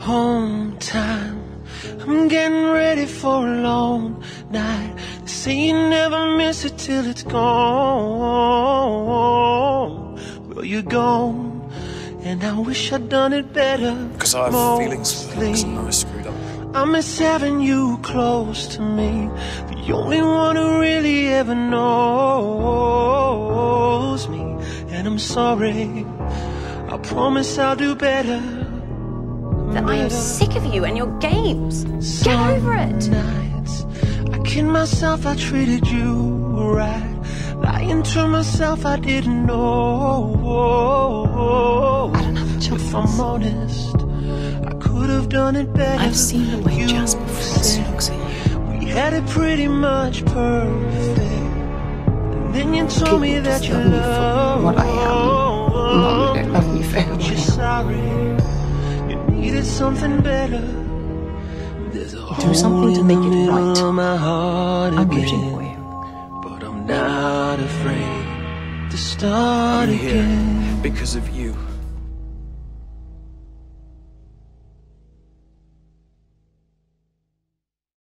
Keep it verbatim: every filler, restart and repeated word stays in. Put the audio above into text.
Home time, I'm getting ready for a long night. They say you never miss it till it's gone. Well, you're gone, and I wish I'd done it better. Because I have feelings for things and I screwed up. I miss having you close to me, the only one who really ever knows me. And I'm sorry, I promise I'll do better. That I am sick of you and your games. Some Get over it. Nights, I kid myself, I treated you right. Lying to myself, I didn't know. I don't have a chance. If I'm honest, I could have done it better. I've seen the way Jasper falls, Luxie. We had it pretty much perfect. And then you told me that you love me for what I am. Mom, you don't love me for who I am. You're sorry. Needed something better. There's a Do something to make it right. I'm rooting for you. But I'm not afraid to start I'm again here because of you.